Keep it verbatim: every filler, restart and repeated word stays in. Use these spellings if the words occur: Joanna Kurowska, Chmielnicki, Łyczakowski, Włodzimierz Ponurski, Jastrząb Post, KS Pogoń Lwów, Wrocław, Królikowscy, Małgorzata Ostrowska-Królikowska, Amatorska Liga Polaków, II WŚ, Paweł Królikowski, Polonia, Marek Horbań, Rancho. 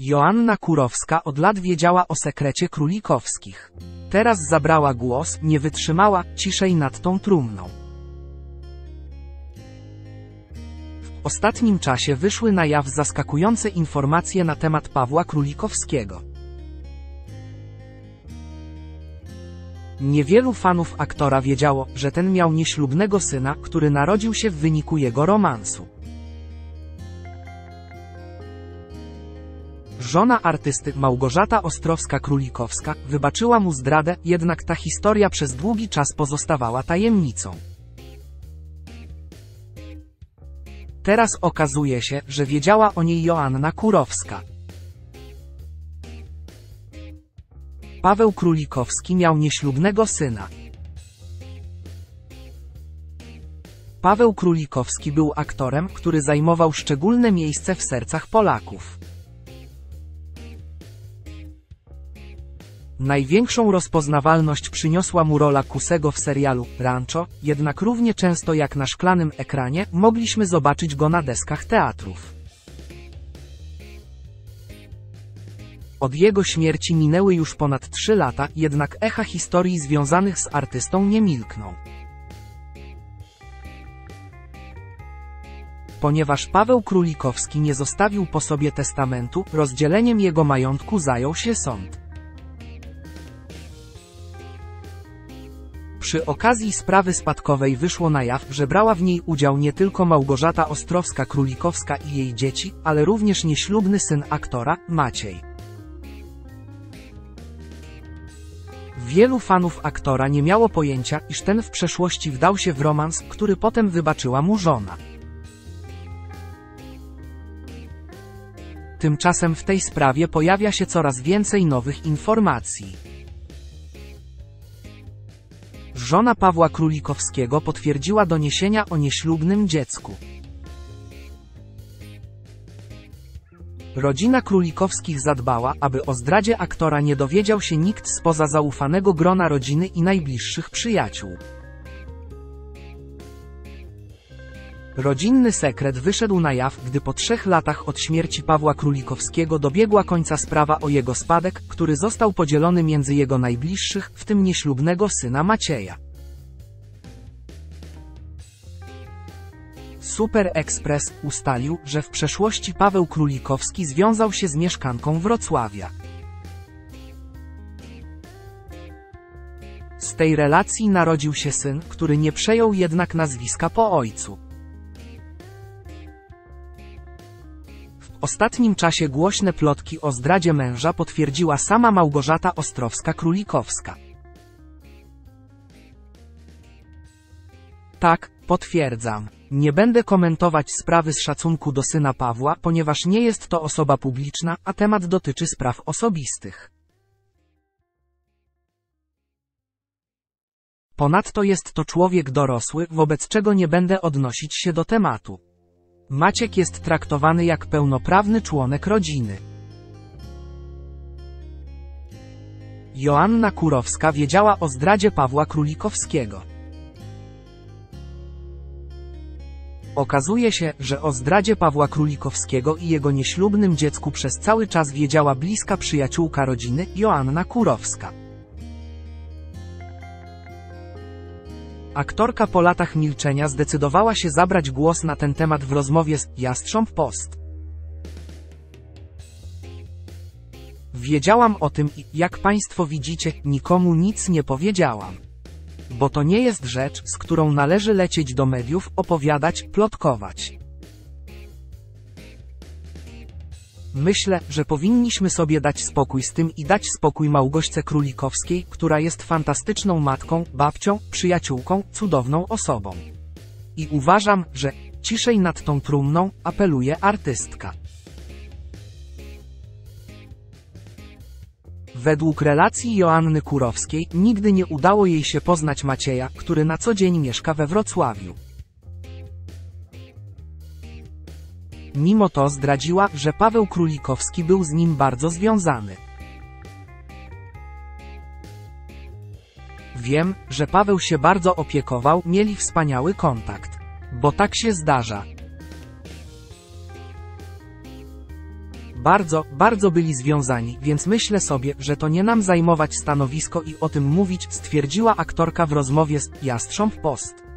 Joanna Kurowska od lat wiedziała o sekrecie Królikowskich. Teraz zabrała głos, nie wytrzymała ciszej nad tą trumną. W ostatnim czasie wyszły na jaw zaskakujące informacje na temat Pawła Królikowskiego. Niewielu fanów aktora wiedziało, że ten miał nieślubnego syna, który narodził się w wyniku jego romansu. Żona artysty Małgorzata Ostrowska-Królikowska wybaczyła mu zdradę, jednak ta historia przez długi czas pozostawała tajemnicą. Teraz okazuje się, że wiedziała o niej Joanna Kurowska. Paweł Królikowski miał nieślubnego syna. Paweł Królikowski był aktorem, który zajmował szczególne miejsce w sercach Polaków. Największą rozpoznawalność przyniosła mu rola Kusego w serialu Rancho, jednak równie często jak na szklanym ekranie, mogliśmy zobaczyć go na deskach teatrów. Od jego śmierci minęły już ponad trzy lata, jednak echa historii związanych z artystą nie milkną. Ponieważ Paweł Królikowski nie zostawił po sobie testamentu, rozdzieleniem jego majątku zajął się sąd. Przy okazji sprawy spadkowej wyszło na jaw, że brała w niej udział nie tylko Małgorzata Ostrowska-Królikowska i jej dzieci, ale również nieślubny syn aktora, Maciej. Wielu fanów aktora nie miało pojęcia, iż ten w przeszłości wdał się w romans, który potem wybaczyła mu żona. Tymczasem w tej sprawie pojawia się coraz więcej nowych informacji. Żona Pawła Królikowskiego potwierdziła doniesienia o nieślubnym dziecku. Rodzina Królikowskich zadbała, aby o zdradzie aktora nie dowiedział się nikt spoza zaufanego grona rodziny i najbliższych przyjaciół. Rodzinny sekret wyszedł na jaw, gdy po trzech latach od śmierci Pawła Królikowskiego dobiegła końca sprawa o jego spadek, który został podzielony między jego najbliższych, w tym nieślubnego syna Macieja. Super Express ustalił, że w przeszłości Paweł Królikowski związał się z mieszkanką Wrocławia. Z tej relacji narodził się syn, który nie przejął jednak nazwiska po ojcu. W ostatnim czasie głośne plotki o zdradzie męża potwierdziła sama Małgorzata Ostrowska-Królikowska. Tak, potwierdzam. Nie będę komentować sprawy z szacunku do syna Pawła, ponieważ nie jest to osoba publiczna, a temat dotyczy spraw osobistych. Ponadto jest to człowiek dorosły, wobec czego nie będę odnosić się do tematu. Maciek jest traktowany jak pełnoprawny członek rodziny. Joanna Kurowska wiedziała o zdradzie Pawła Królikowskiego. Okazuje się, że o zdradzie Pawła Królikowskiego i jego nieślubnym dziecku przez cały czas wiedziała bliska przyjaciółka rodziny, Joanna Kurowska. Aktorka po latach milczenia zdecydowała się zabrać głos na ten temat w rozmowie z Jastrząb Post. Wiedziałam o tym i, jak Państwo widzicie, nikomu nic nie powiedziałam. Bo to nie jest rzecz, z którą należy lecieć do mediów, opowiadać, plotkować. Myślę, że powinniśmy sobie dać spokój z tym i dać spokój Małgorzatce Królikowskiej, która jest fantastyczną matką, babcią, przyjaciółką, cudowną osobą. I uważam, że ciszej nad tą trumną, apeluje artystka. Według relacji Joanny Kurowskiej nigdy nie udało jej się poznać Macieja, który na co dzień mieszka we Wrocławiu. Mimo to zdradziła, że Paweł Królikowski był z nim bardzo związany. Wiem, że Paweł się bardzo opiekował, mieli wspaniały kontakt. Bo tak się zdarza. Bardzo, bardzo byli związani, więc myślę sobie, że to nie nam zajmować stanowisko i o tym mówić, stwierdziła aktorka w rozmowie z Jastrząb Post.